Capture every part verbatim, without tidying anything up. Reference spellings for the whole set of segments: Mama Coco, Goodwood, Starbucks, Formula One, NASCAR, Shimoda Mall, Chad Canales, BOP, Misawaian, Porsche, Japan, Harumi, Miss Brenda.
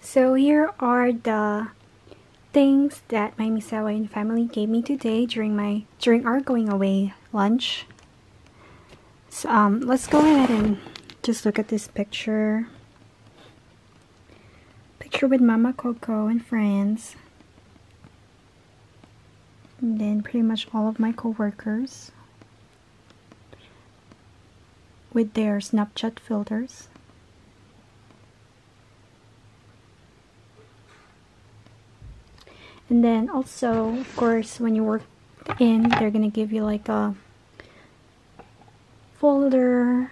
So here are the things that my Misawaian family gave me today during my during our going away lunch. So um, let's go ahead and just look at this picture. Picture with Mama Coco and friends. And then pretty much all of my co-workers with their Snapchat filters. And then also, of course, when you work in, they're gonna give you like a folder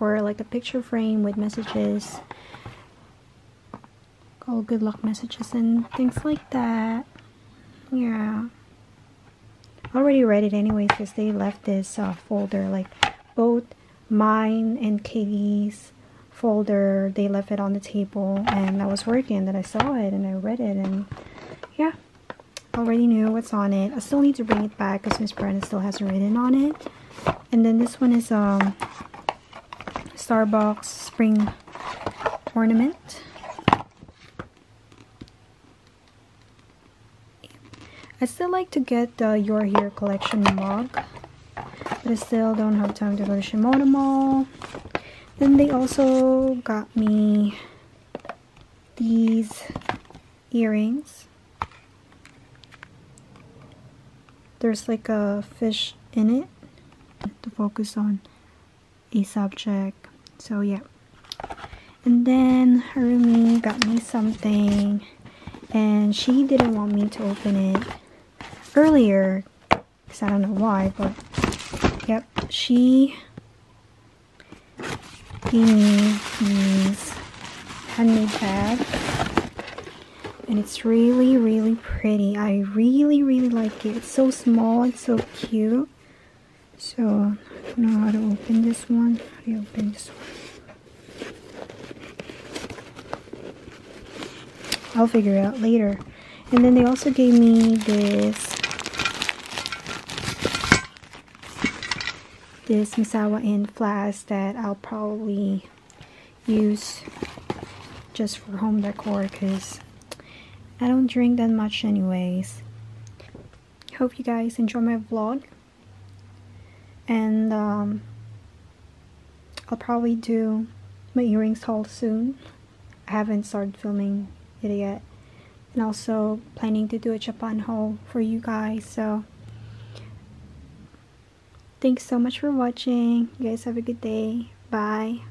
or like a picture frame with messages, all good luck messages and things like that. Yeah, I already read it anyway, because they left this uh, folder, like both mine and Katie's folder, they left it on the table, and I was working that I saw it and I read it, and yeah, I already knew what's on it. I still need to bring it back because Miss Brenda still hasn't written on it. And then this one is um Starbucks spring ornament. I still like to get the Your Here collection mug, but I still don't have time to go to Shimoda Mall. Then they also got me these earrings. There's like a fish in it to focus on a subject. So yeah. And then Harumi got me something, and she didn't want me to open it earlier, because I don't know why, but yep, she gave me these handmade bag, and it's really really pretty. I really really like it. It's so small, it's so cute. So I don't know how to open this one. How do you open this one? I'll figure it out later. And then they also gave me this this Misawaian flask that I'll probably use just for home decor, because I don't drink that much anyways. Hope you guys enjoy my vlog, and um, I'll probably do my earrings haul soon. I haven't started filming it yet, and also planning to do a Japan haul for you guys. So thanks so much for watching. You guys have a good day. Bye.